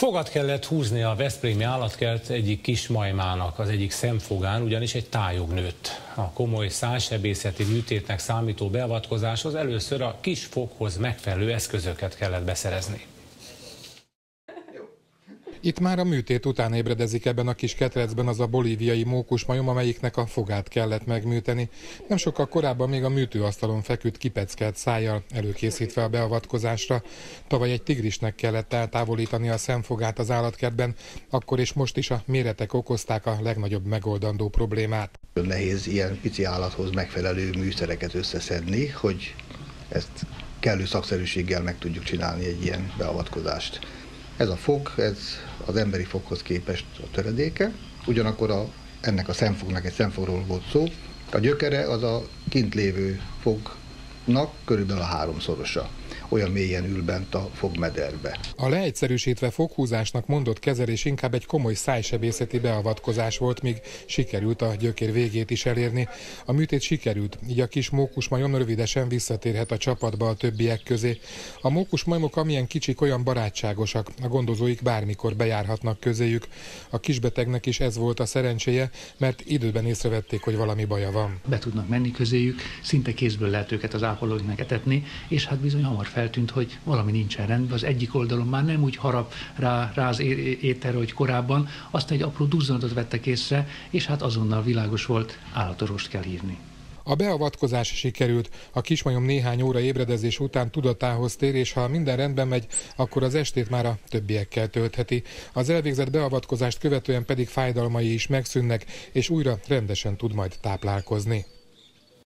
Fogat kellett húzni a veszprémi állatkert egyik kis majmának az egyik szemfogán, ugyanis egy tájog nőtt. A komoly szájsebészeti műtétnek számító beavatkozáshoz először a kis foghoz megfelelő eszközöket kellett beszerezni. Itt már a műtét után ébredezik ebben a kis ketrecben az a bolíviai mókus majom, amelyiknek a fogát kellett megműteni. Nem sokkal korábban még a műtőasztalon feküdt kipeckelt szájjal, előkészítve a beavatkozásra. Tavaly egy tigrisnek kellett eltávolítani a szemfogát az állatkertben, akkor és most is a méretek okozták a legnagyobb megoldandó problémát. Nehéz ilyen pici állathoz megfelelő műszereket összeszedni, hogy ezt kellő szakszerűséggel meg tudjuk csinálni egy ilyen beavatkozást. Ez a fog, ez az emberi foghoz képest a töredéke, ugyanakkor ennek a szemfognak egy szemfogról volt szó. A gyökere az a kint lévő fognak körülbelül a háromszorosa, olyan mélyen ül bent a fogmederbe. A leegyszerűsítve foghúzásnak mondott kezelés inkább egy komoly szájsebészeti beavatkozás volt, míg sikerült a gyökér végét is elérni. A műtét sikerült, így a kis mókusmajom rövidesen visszatérhet a csapatba a többiek közé. A mókusmajmok amilyen kicsik, olyan barátságosak, a gondozóik bármikor bejárhatnak közéjük. A kisbetegnek is ez volt a szerencséje, mert időben észrevették, hogy valami baja van. Be tudnak menni közéjük, szinte kézből lehet őket az ápolóknak etetni, és hát bizony hamar feltűnt, hogy valami nincsen rendben. Az egyik oldalon már nem úgy harap rá az ételre, hogy korábban, aztán egy apró duzzanatot vettek észre, és hát azonnal világos volt, állatorvost kell hívni. A beavatkozás sikerült. A kismajom néhány óra ébredezés után tudatához tér, és ha minden rendben megy, akkor az estét már a többiekkel töltheti. Az elvégzett beavatkozást követően pedig fájdalmai is megszűnnek, és újra rendesen tud majd táplálkozni.